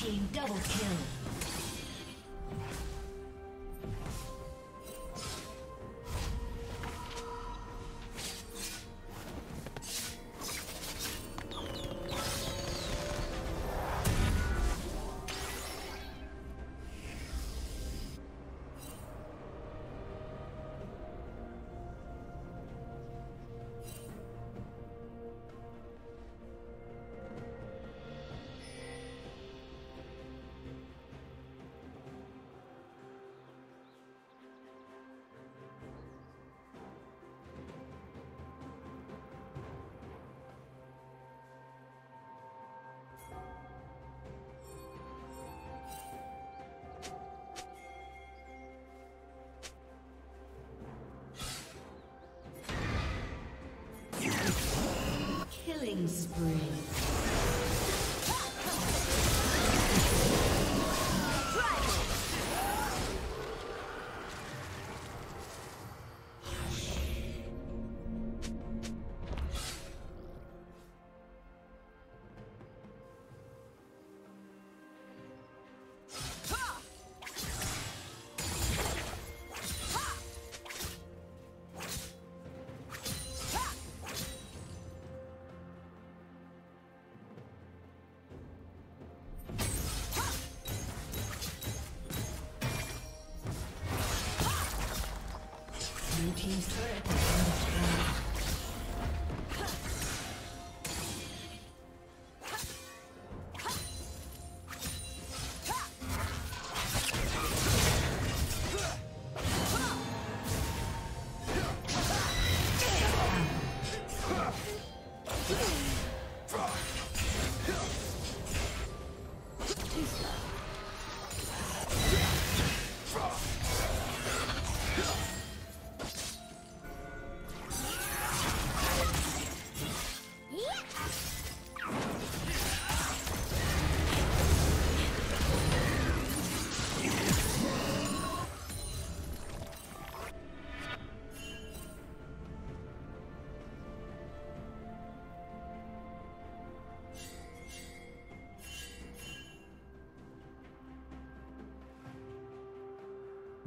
team double kill. Killing spree.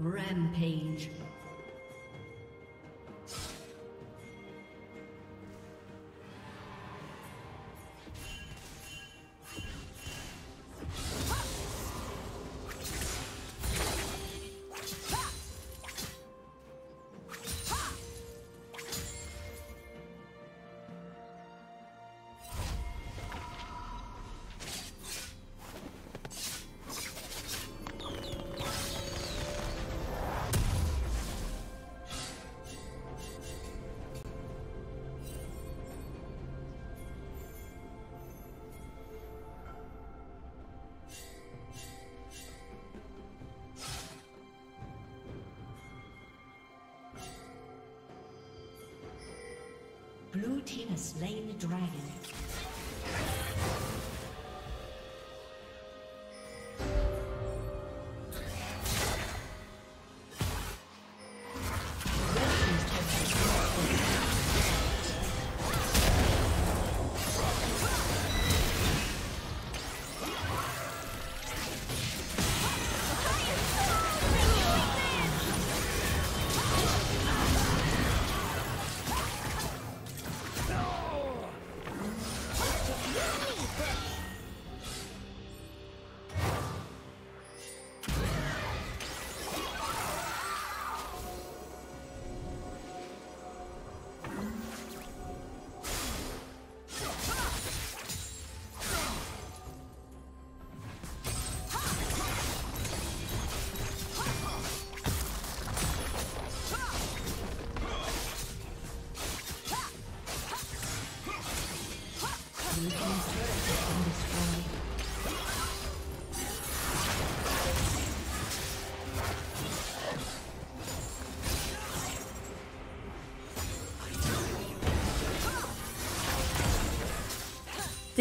Rampage. Blue team has slain the dragon.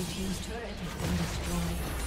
His turret has been destroyed.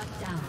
Shut down.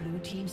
Blue team's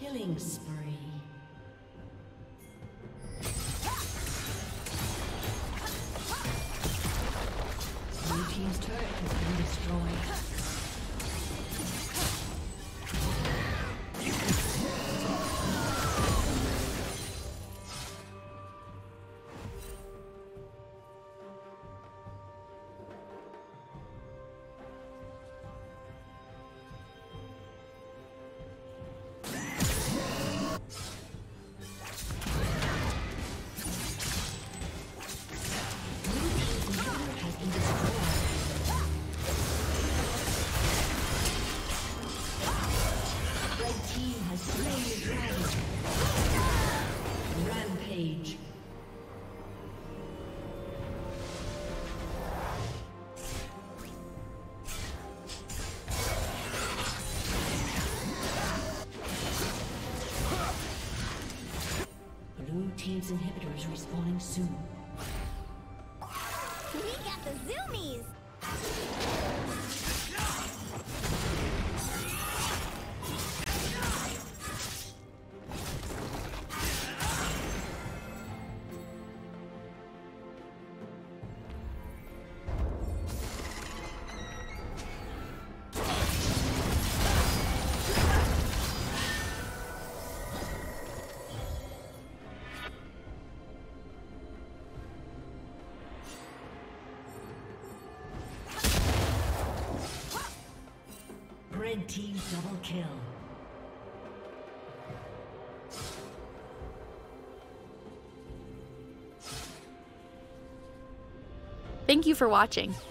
Killing spree. Blue team's turret has been destroyed. Team's inhibitor is respawning soon. We got the zoomies! team double kill. Thank you for watching.